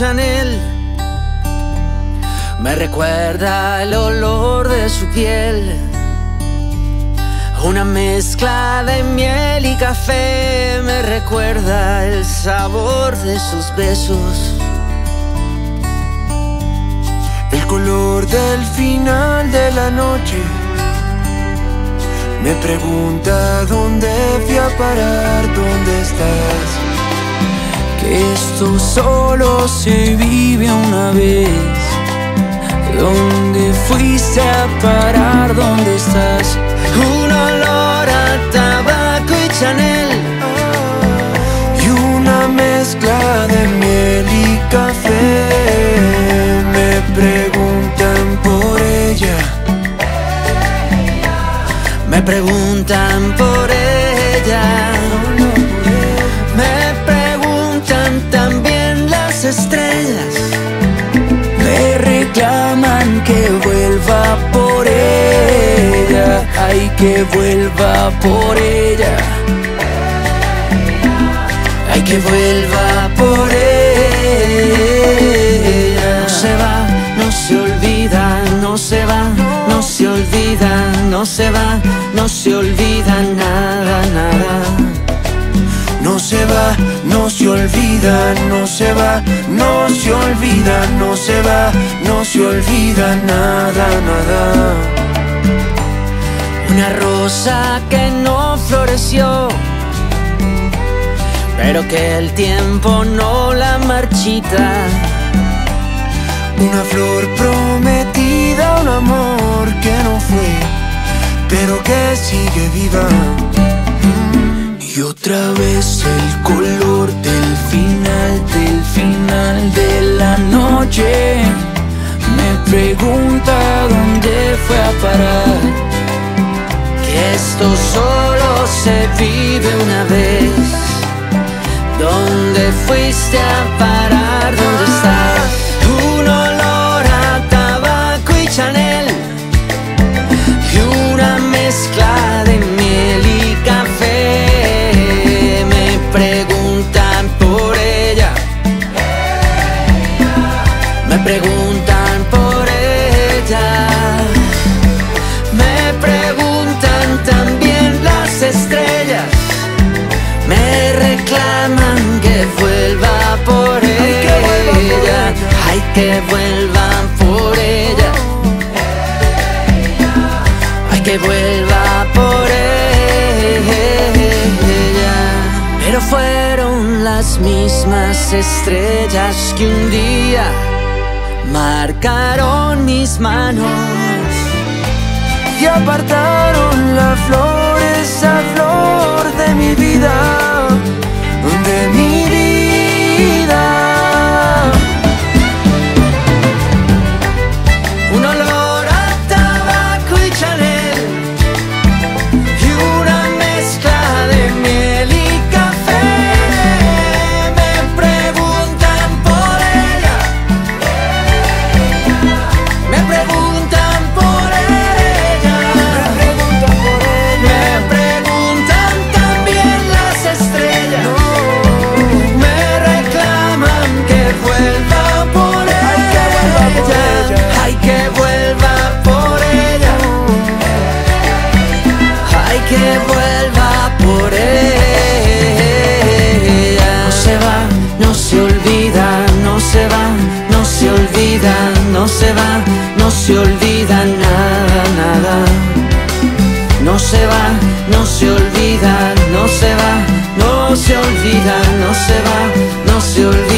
Chanel. Me recuerda el olor de su piel, una mezcla de miel y café. Me recuerda el sabor de sus besos, el color del final de la noche. Me pregunta dónde fui a parar, dónde estás. Que esto solo se vive una vez. ¿Dónde fuiste a parar? ¿Dónde estás? Un olor a tabaco y Chanel, y una mezcla de miel y café. Me preguntan por ella, me preguntan por ella. Estrellas me reclaman que vuelva por ella. Ay, que vuelva por ella. Ay, que vuelva por ella. No se va, no se olvida, no se va, no se olvida, no se va, no se olvida nada, nada. No se va, no se olvida, no se va, no se olvida, no se va, no se olvida nada, nada. Una rosa que no floreció, pero que el tiempo no la marchita. Una flor prometida, un amor que no fue, pero que sigue viva. Y otra vez el color del final de la noche. Me pregunta dónde fue a parar, que esto solo se vive una vez. ¿Dónde fuiste a parar? ¿Dónde estás? Un olor a tabaco y Chanel, y una mezcla de miel y café. Preguntan por ella, me preguntan por ella, me preguntan también las estrellas, me reclaman que vuelva por ella, ay que vuelvan por ella, ay que vuelva por ella. Pero fueron las mismas estrellas que un día marcaron mis manos y apartaron la flor, esa flor de mi vida, de mi vida. Un olor a tabaco y Chanel, y una mezcla de miel y no se va, no se olvida nada, nada. No se va, no se olvida, no se va, no se olvida, no se va, no se olvida.